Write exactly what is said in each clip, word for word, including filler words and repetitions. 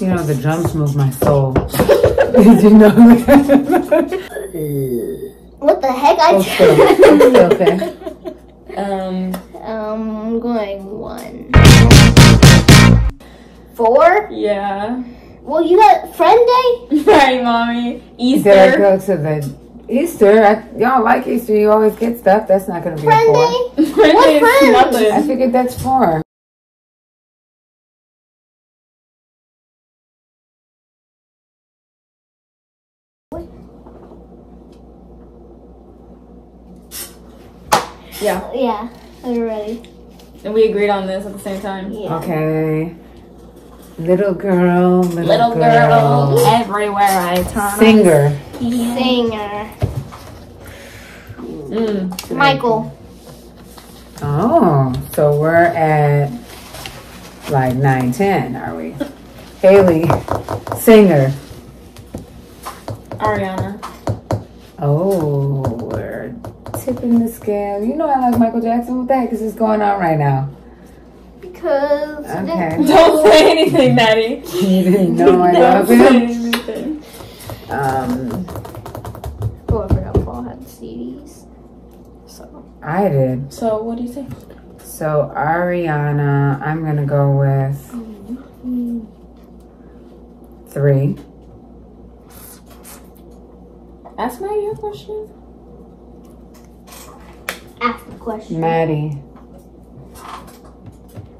You know, the drums move my soul. Did you know that? What the heck? I okay. okay. Um, um, I'm going one. Four? Yeah. Well, you got Friend Day? Right, Mommy. Easter. Did I go to the Easter? Y'all like Easter. You always get stuff. That's not going to be Friend a four. Day? Friend what Day is nothing. I figured that's four. Yeah. Yeah. We're ready. And we agreed on this at the same time. Yeah. Okay. Little girl, little, little girl, girl. Everywhere I turn. Singer. Yeah. Singer. Mm. Michael. Oh, so we're at like nine ten, are we? Haley. Singer. Ariana. Oh, we're tipping the scale. You know I like Michael Jackson. What the heck is this going on right now? Because... Okay. Don't say anything, Maddie. No, I don't. Don't say anything. Um... Oh, I forgot Paul had C Ds. So... I did. So, what do you say? So, Ariana, I'm going to go with... Mm-hmm. Three. Ask Maddie a question. Ask the question. Maddie.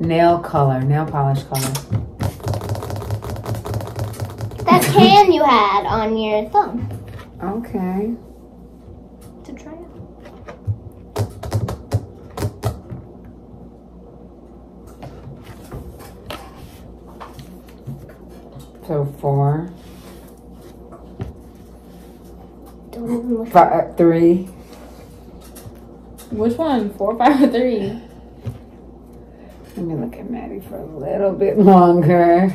Nail color. Nail polish color. That can you had on your thumb. Okay. To try it. So four. Don't even look. Five, three. Which one? Four, five, or three? Let me look at Maddie for a little bit longer.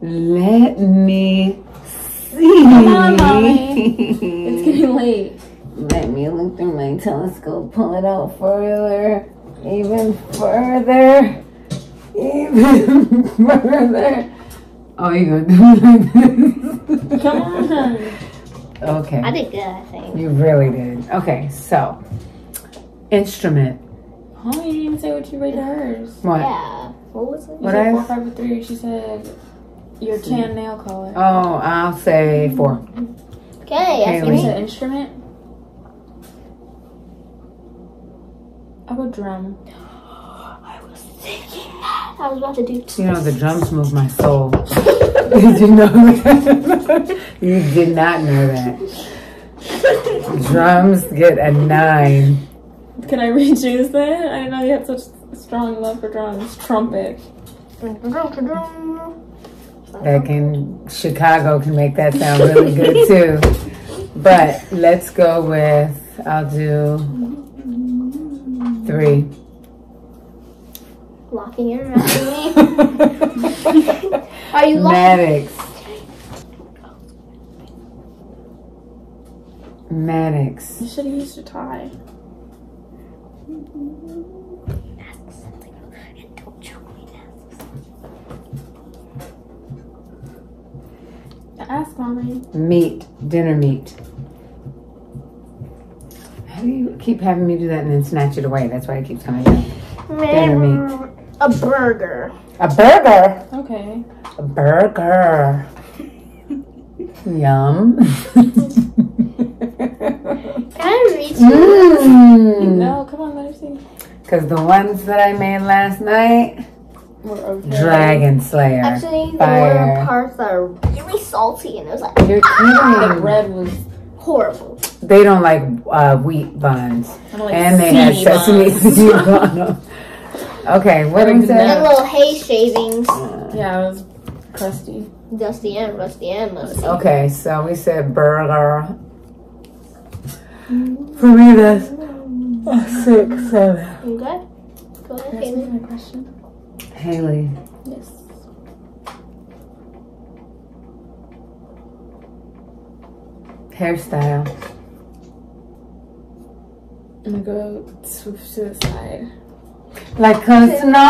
Let me see. Come on, Mommy. It's getting late. Let me look through my telescope, pull it out further, even further, even further. Oh, you're going to do this? Come on. Okay. I did good, I think. You really did. Okay, so, instrument. Oh, you didn't even say what you rated hers. What? Yeah. What was it? You what said I... four, five, or three. She said your tan nail color. Oh, I'll say four. Okay. Haley. I think it's an instrument. I would drum. I was thinking that. I was about to do two. You know, the drums move my soul. Did you know that? You did not know that. Drums get a nine. Can I reduce that? I didn't know you had such strong love for drums. Trumpet. That can, Chicago can make that sound really good too. But let's go with, I'll do three. Locking your me. Are you locking? Maddox. Maddox. You should have used your tie. Ask something and don't choke me now. Ask, Mommy. Meat. Dinner meat. How do you keep having me do that and then snatch it away? That's why it keeps coming down. Dinner meat. A burger. A burger? Okay. A burger. Yum. Can I reach you? Mm. No, come on, let her see. Because the ones that I made last night were okay. Dragon Slayer. Actually, the fire. Parts are really salty, and it was like, you're ah! The bread was horrible. They don't like uh, wheat buns. Like and they had sesame seeds on them. Okay, what is that? And little hay shavings. Uh, yeah, it was crusty. Dusty and rusty and rusty. Okay, so we said burger. For me, that's a six, seven. Okay. Go ahead, Haley. My question. Haley. Yes. Hairstyle. I'm going to go to suicide. Like, cause no.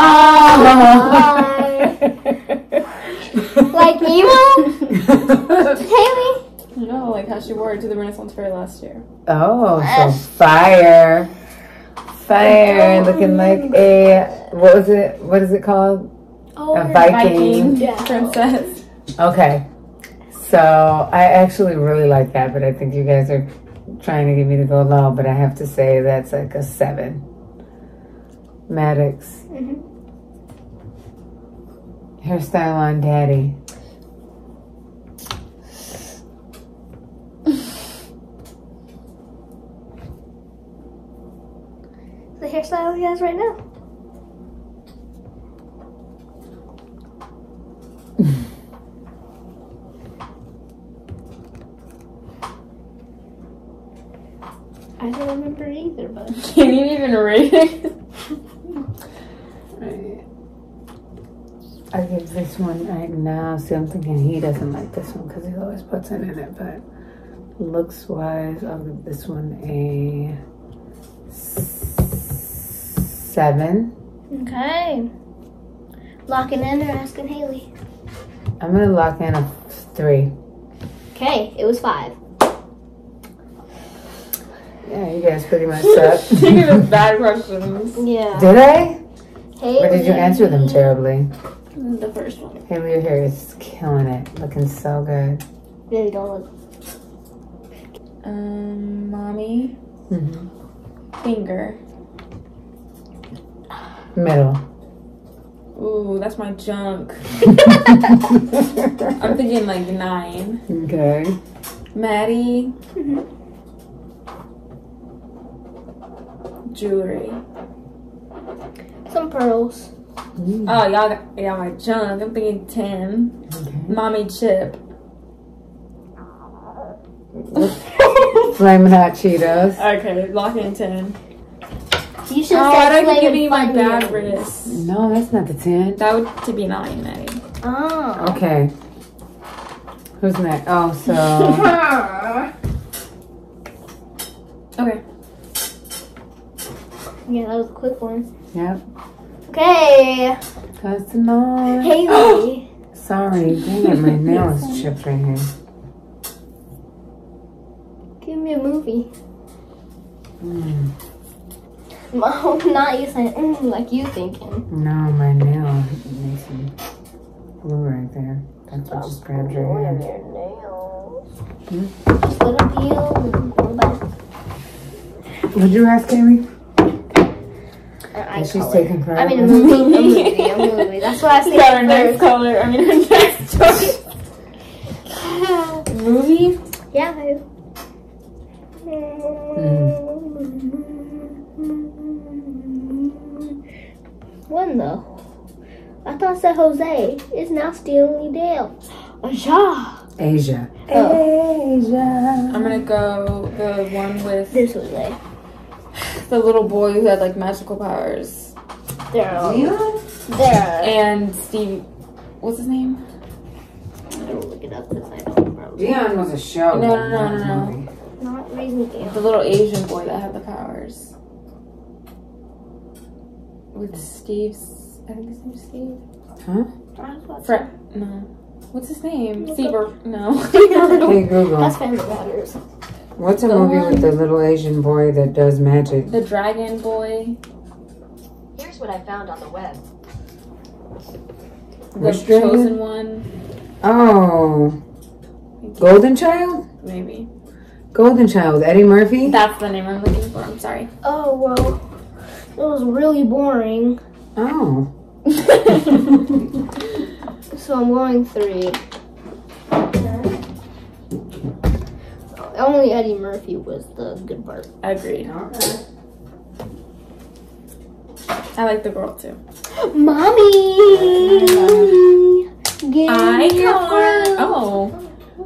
Like Nemo? Haley? No, like how she wore it to the Renaissance Fair last year. Oh, so fire. Fire. Looking like a, what was it? What is it called? Oh, a Viking. Viking. Yeah. Princess. Okay. So I actually really like that, but I think you guys are trying to get me to go low, but I have to say that's like a seven. Maddox. Mm-hmm. Hairstyle on Daddy. The hairstyle he has right now. I don't remember either, but can't you even read it? Right. I give this one right now. See, I'm thinking he doesn't like this one because he always puts it in it, but looks wise, I'll give this one a seven. Okay. Locking in or asking Haley? I'm gonna lock in a three. Okay, it was five. Yeah, you guys pretty much suck. You gave us bad questions. Yeah. Did I? Haley. Or did you answer them terribly? The first one. Haley, your hair is killing it. Looking so good. Really don't look. Um, mommy. Mm-hmm. Finger. Middle. Ooh, that's my junk. I'm thinking like nine. Okay. Maddie. Mm-hmm. Jewelry. Some pearls. Mm. Oh, y'all got, got my junk. I'm thinking ten. Okay. Mommy chip. Flamin' Hot Cheetos. Okay, lock in ten. You should oh, I don't give you my bad wrist. No, that's not the ten. That would to be nine, Maddie. Oh. Okay. Who's next? Oh, so. Okay. Yeah, that was a quick one. Yep. Okay. That's nine. Haley. Sorry, dang it, my nail is chipped right here. Give me a movie. Mm. Mom, not you saying mm, like you thinking. No, my nail makes me blue right there. That's what just grabbed your hand. Your nails. Hmm? Just let it peel and go back. Would you ask Amy? And she's taking pride. I mean, a movie, a movie, a movie. That's what I said. Got her next color. I mean, her next choice. Movie? Yeah, babe. Mm. One though. I thought it said Jose. It's now still Dale. Asia. Asia. Oh. Asia. I'm gonna go the one with this Jose. The little boy who had like magical powers. There. Yeah. There. And Steve. What's his name? I don't look it up because I don't remember. Dion was a show. No, no, no, no, no. Not Raising Dion. The little Asian boy that had the powers. With Steve's, I think his name's Steve. Huh? Fred, no. What's his name? Steve, no. Hey, Google. That's Family Matters. What's a movie with the little Asian boy that does magic? The Dragon Boy. Here's what I found on the web. The Chosen One. Oh. Golden Child? Maybe. Golden Child, Eddie Murphy? That's the name I'm looking for, I'm sorry. Oh, well. It was really boring. Oh. So I'm going three. Yeah. Only Eddie Murphy was the good part. I agree. Alright. I like the girl too. Mommy! Give I me your phone. Oh.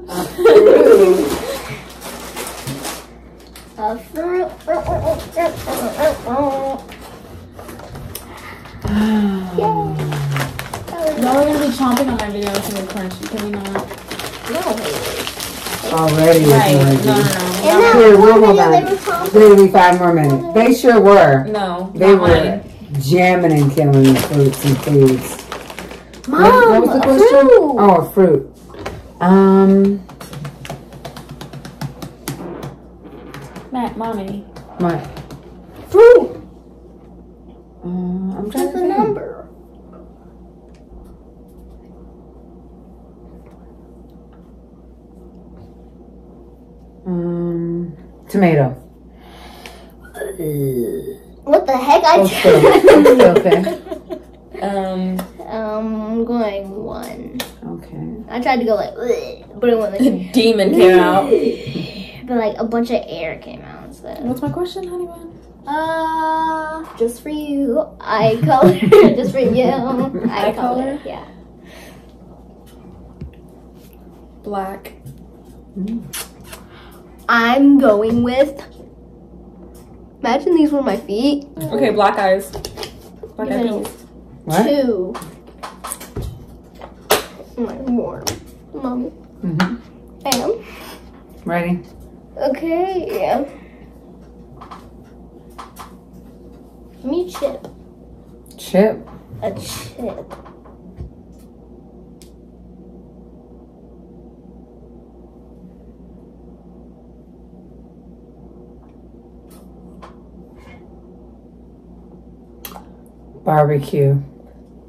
Oh. Uh, Y'all are going to be chomping on my video with some crunchy, can we not? No. Already. Right. No, no, no. And okay, we'll literally five more minutes. They sure were. No. They were mine. Jamming and killing the fruits and foods. Mom, what, what was the question? Fruit. Oh, a fruit. Um. Matt, mommy. What? Fruit. Um, I'm trying That's to a think. number. Um, tomato. What the heck? I okay. Um. Um, I'm going one. Okay. I tried to go like, but it went like demon came out. But like a bunch of air came out. So. What's my question, honey bun? Uh, just for you, eye color. Just for you, eye, eye color. color. Yeah. Black. Mm. I'm going with. Imagine these were my feet. Okay, black eyes. Black eyes. What? Two. Like warm, mommy. Mhm. Bam. Ready. Okay. Yeah. Me chip. Chip. A chip. Barbecue.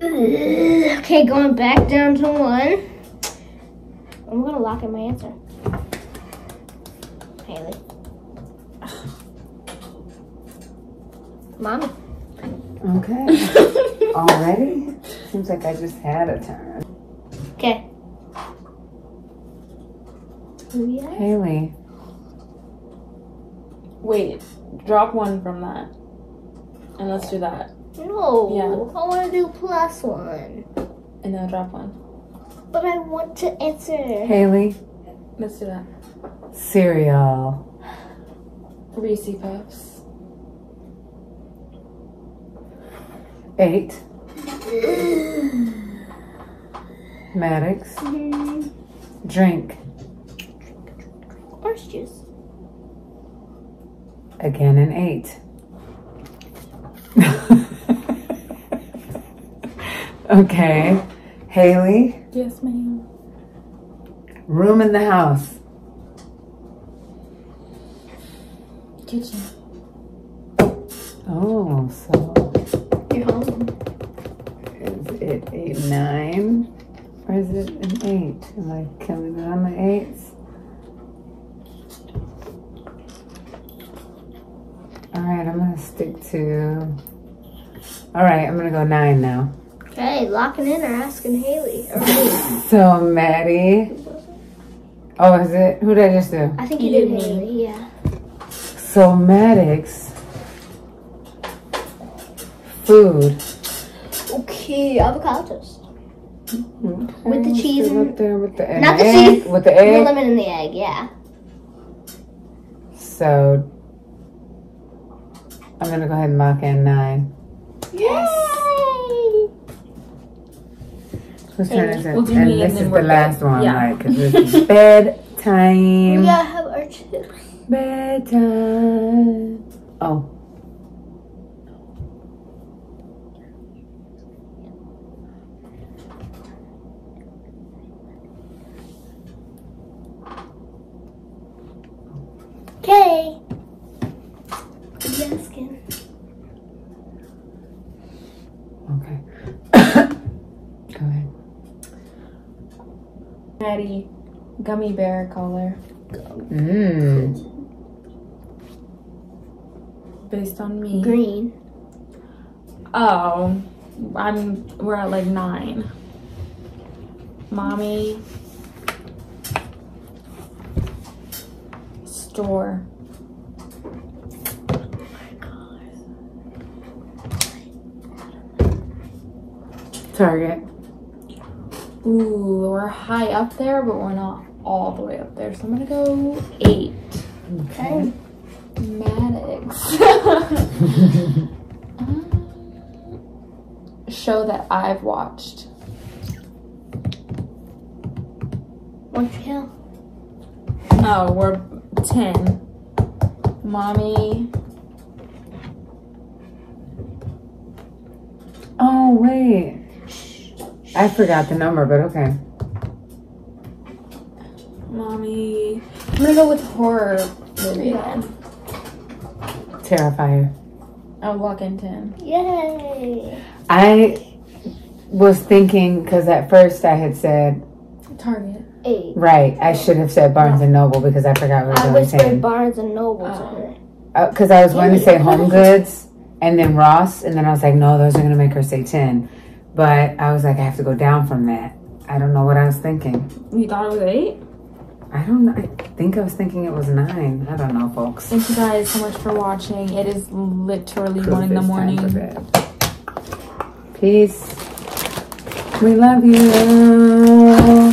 Okay, going back down to one. I'm gonna lock in my answer. Haley. Mommy. Okay. Already? Seems like I just had a turn. Okay. Yeah. Haley. Wait, drop one from that. And let's do that. No, yeah. I want to do plus one. And then drop one. But I want to answer. Haley. Let's do that. Cereal. Reese Puffs. Eight. Maddox. Mm-hmm. Drink. Orange juice. Again an eight. Okay. Haley? Yes, ma'am. Room in the house. Kitchen. Oh, so. Your home. Is it a nine? Or is it an eight? Am I killing it on the eights? Alright, I'm going to stick to. Alright, I'm going to go nine now. Okay, locking in or asking Haley. So, Maddie. Oh, is it? Who did I just do? I think you did Haley, yeah. So, Maddox. Food. Okay, avocados. Okay, with the cheese. Up there with the egg. Not the cheese. With the egg. The lemon and the egg, yeah. So, I'm going to go ahead and lock in nine. Yes! Whose turn is it? We'll and this and is the last bed. one, yeah. Right? Because this is bedtime. We gotta have our chips. Bedtime. Oh. Okay. Asking. Okay. Go ahead. Maddie, gummy bear color. Mmm. Based on me. Green. Oh, I'm. We're at like nine. Mommy. Store. Target. Ooh, we're high up there, but we're not all the way up there. So I'm gonna go eight. Okay. Maddox. um, show that I've watched. Orange Hill. Oh, we're ten. Mommy. Oh wait. I forgot the number, but okay. Mommy. I'm gonna go with horror movie then. Terrifier. I'll walk into him. Yay! I was thinking, because at first I had said Target. Eight. Right. I should have said Barnes and Noble because I forgot what I was saying. I whispered Barnes and Noble to her. Uh, because I was going to say Home Goods and then Ross, and then I was like, no, those are going to make her say ten. But I was like, I have to go down from that. I don't know what I was thinking. You thought it was eight? I don't know. I think I was thinking it was nine. I don't know, folks. Thank you guys so much for watching. It is literally one in the morning. Peace. We love you.